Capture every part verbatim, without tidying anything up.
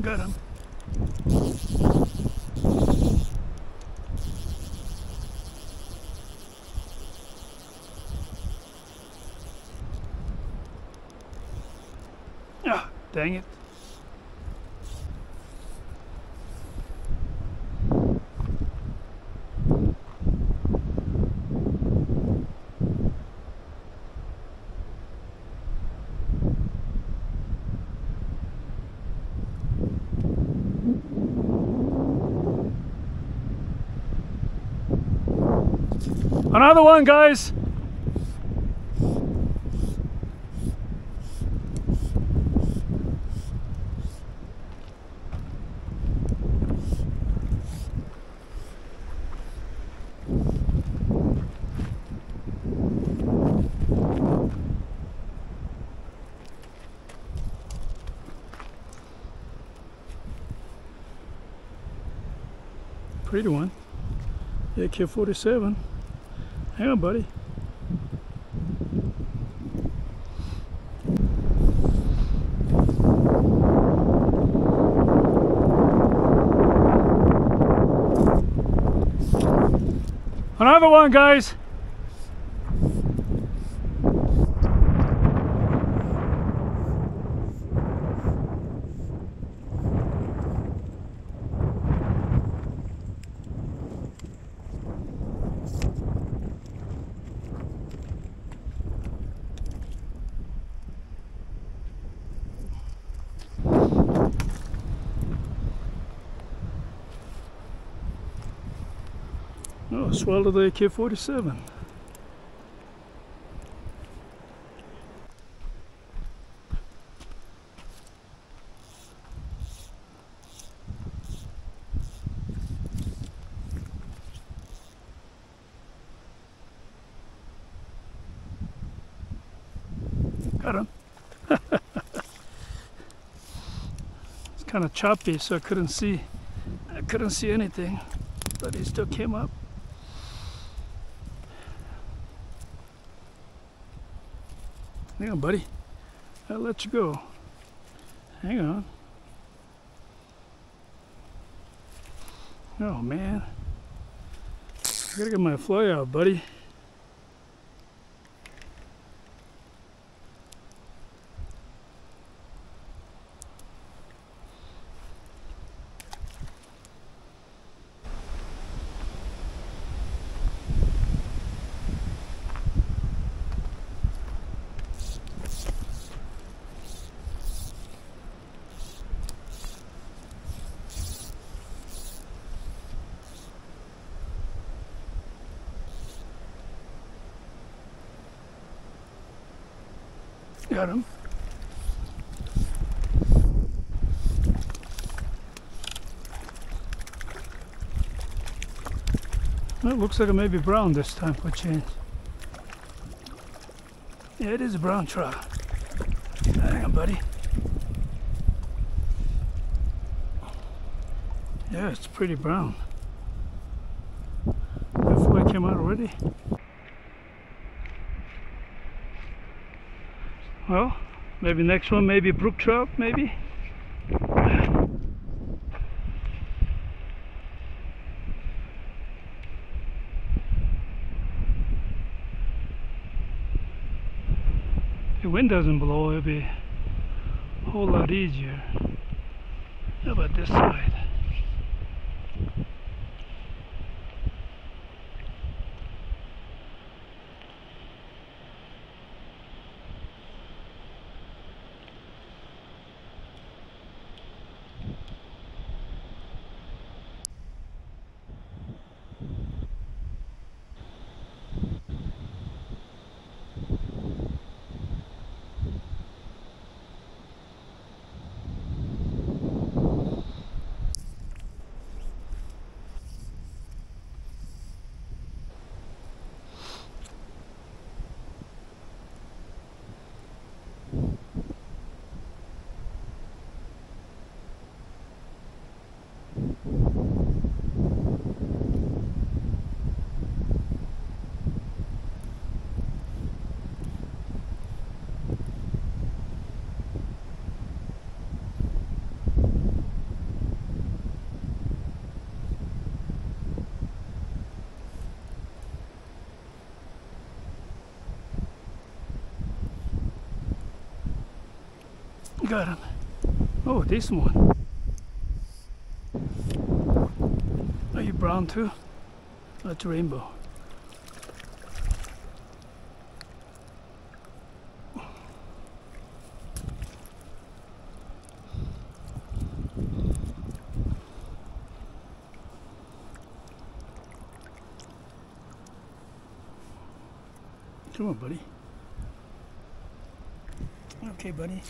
Got him. Ah, dang it. Another one, guys. Pretty one. A K forty-seven. Hang on, buddy. Another one, guys. Oh, swallowed the A K forty-seven. Got him. It's kind of choppy, so I couldn't see. I couldn't see anything, but he still came up. Hang on, buddy. I'll let you go. Hang on. Oh, man. I gotta get my fly out, buddy. Got him. Well, it looks like it may be brown this time for a change. Yeah, it is a brown trout. Hang on, buddy. Yeah, it's pretty brown. That fly came out already. Well, maybe next one, maybe brook trout, maybe. If the wind doesn't blow, it'll be a whole lot easier. How about this side? Got him. Oh, this one. Are you brown too? That's rainbow. Come on, buddy. Okay, buddy.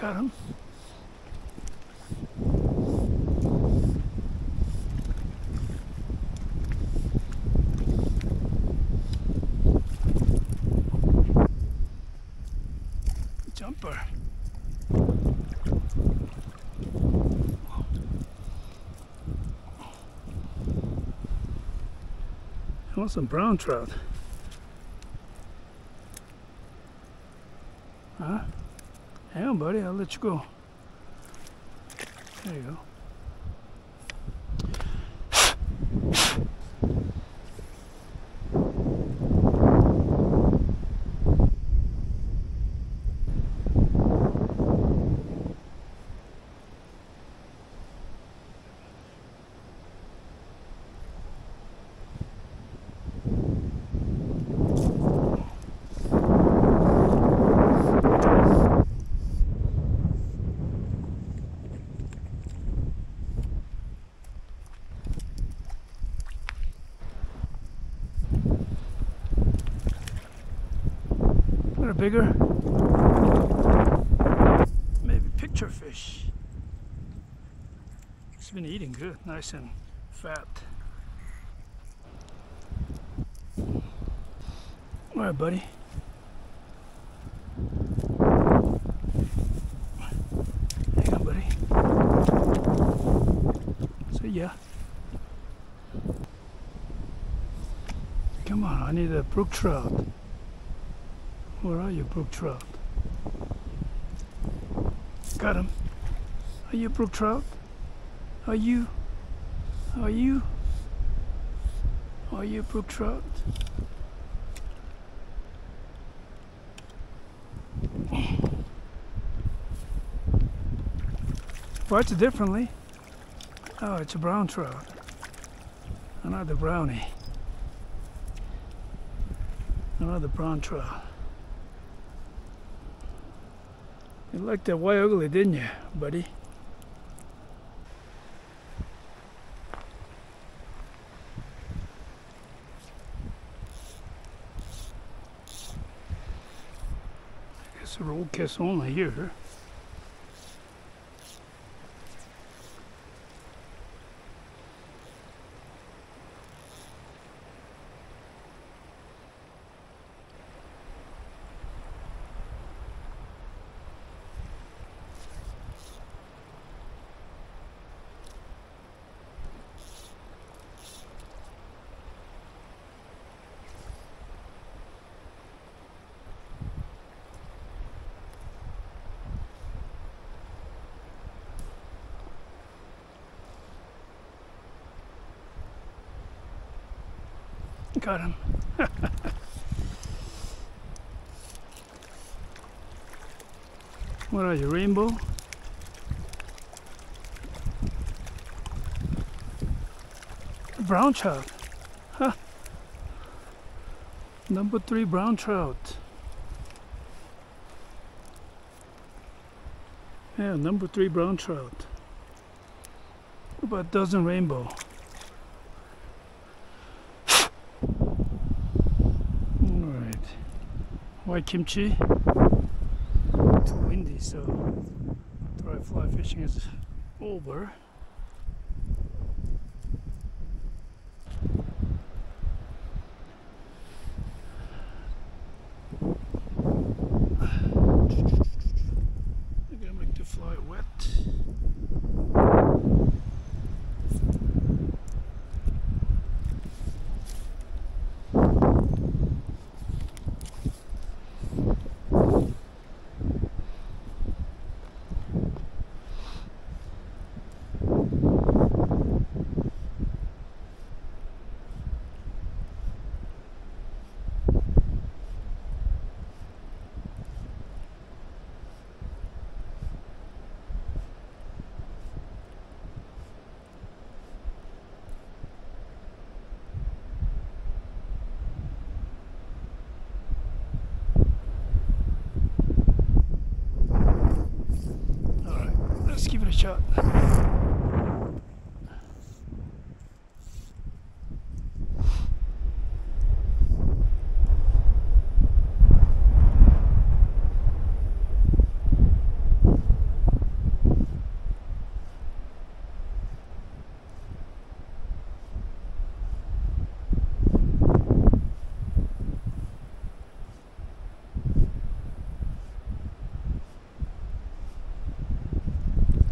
Got him. Jumper. I want some brown trout. Huh? Hang on, buddy, I'll let you go. There you go. Bigger, maybe picture fish. It's been eating good, nice and fat. All right, buddy. Hang on, buddy. So yeah, come on. I need a brook trout. Where are you, brook trout? Got him. Are you brook trout? Are you? Are you? Are you brook trout? What's it differently? Oh, it's a brown trout. Another brownie. Another brown trout. You liked that white ugly, didn't you, buddy? I guess a roll kiss only here. got him. What are you, rainbow? Brown trout. Huh. Number three brown trout. Yeah, number three brown trout. About a dozen rainbow. Alright. White kimchi. It's too windy, so dry fly fishing is over. Shot.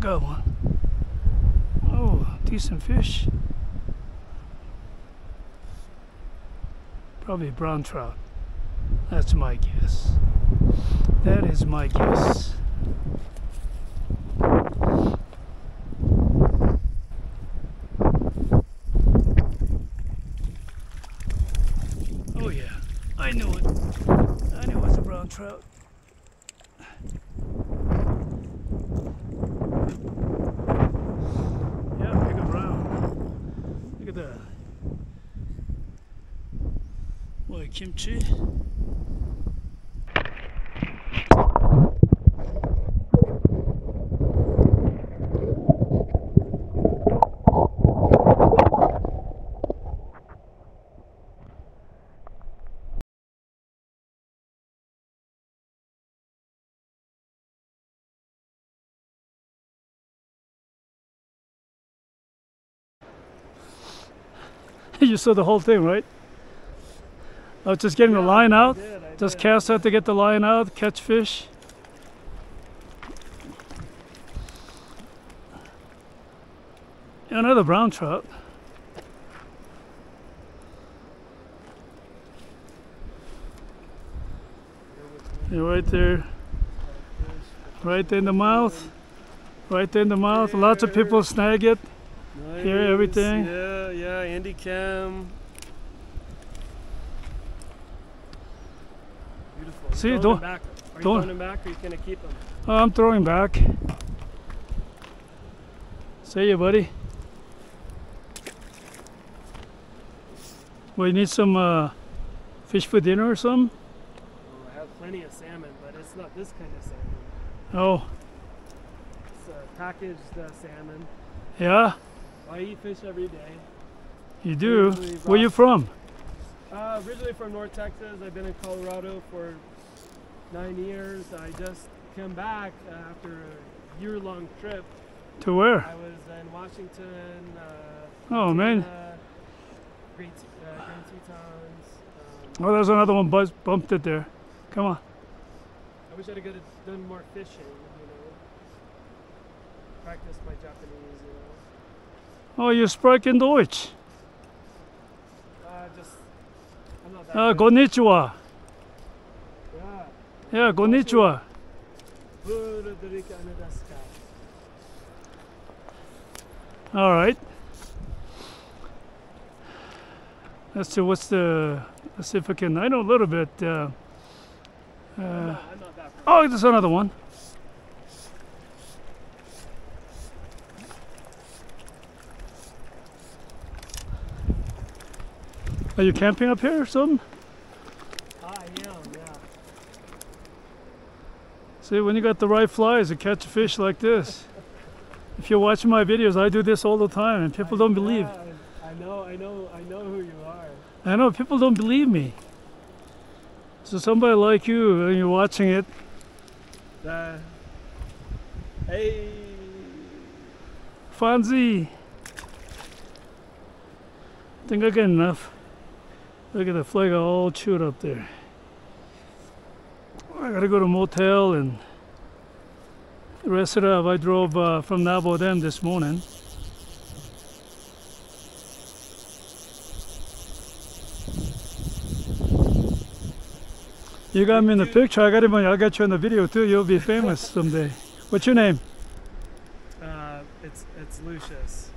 Got one. Oh, decent fish. Probably brown trout. That's my guess. That is my guess. Oh yeah, I knew it. I knew it was a brown trout. Kimchi. You saw the whole thing, right? I was just getting yeah, the line out, I did, I just did. Cast out to get the line out, catch fish. Another brown trout. You're right there, right there in the mouth, right there in the mouth. There. Lots of people snag it, nice. Hear everything. Yeah, yeah, Andy Cam. See, don't. Are you throwing him back or are you going to keep him? I'm throwing back. See you, buddy. Well, you need some uh, fish for dinner or something? Oh, I have plenty of salmon, but it's not this kind of salmon. Oh. It's uh, packaged uh, salmon. Yeah? I eat fish every day. You do? Where are you from? Uh, originally from North Texas. I've been in Colorado for nine years. I just came back after a year-long trip. To where? I was in Washington. Uh, oh, man. Uh, Great, uh, Grand Tetons. Um, oh, there's another one buzz bumped it there. Come on. I wish I'd have done more fishing, you know. Practice my Japanese, you know. Oh, you sprechen Deutsch. Uh, just... Uh, konnichiwa. Yeah. Yeah, konnichiwa. All right. as to what's the, let's see if I can, I know a little bit. Uh, uh, I'm not, I'm not that oh, there's another one. Are you camping up here or something? I am, yeah. See, when you got the right flies, you catch a fish like this. If you're watching my videos, I do this all the time, and people I, don't believe. Yeah, I know, I know, I know who you are. I know, people don't believe me. So somebody like you, and you're watching it. Uh, hey. Fonzie. I think I got enough. Look at the flag all chewed up there. I gotta go to motel and rest it up. I drove uh, from Navajo Dam this morning. You got me in the picture. I got him on, I got you on the video too. You'll be famous someday. What's your name? Uh, it's it's Lucius.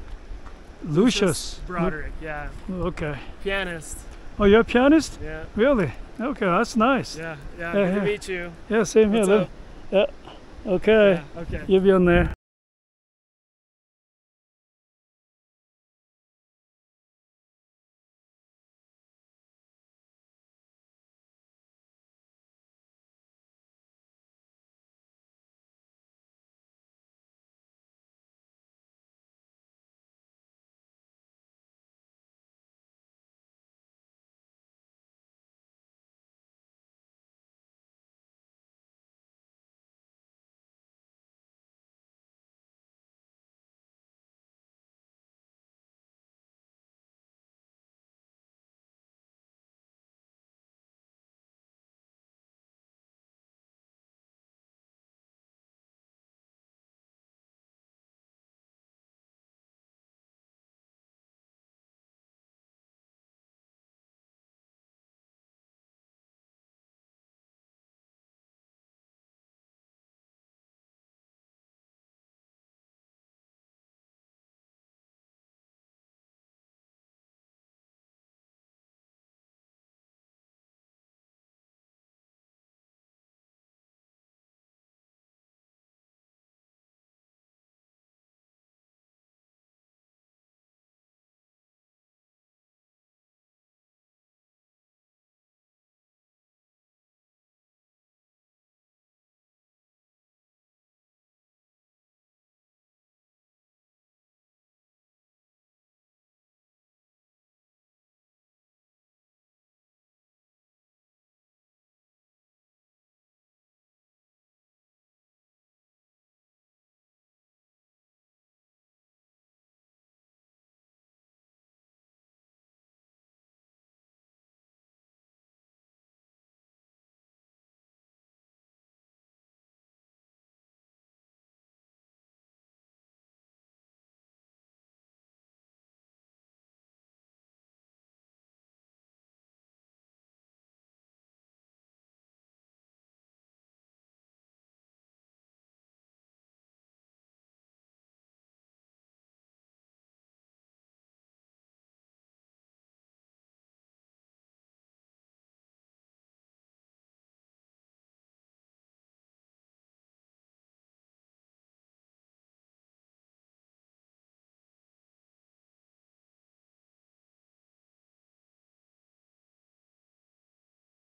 Lucius, Lucius Broderick, yeah. Okay. Pianist. Oh, you're a pianist? Yeah. Really? Okay, that's nice. Yeah, yeah. Good uh, to meet you. Yeah, same What's here. Up? Yeah. Okay. Yeah, okay. You'll be on there.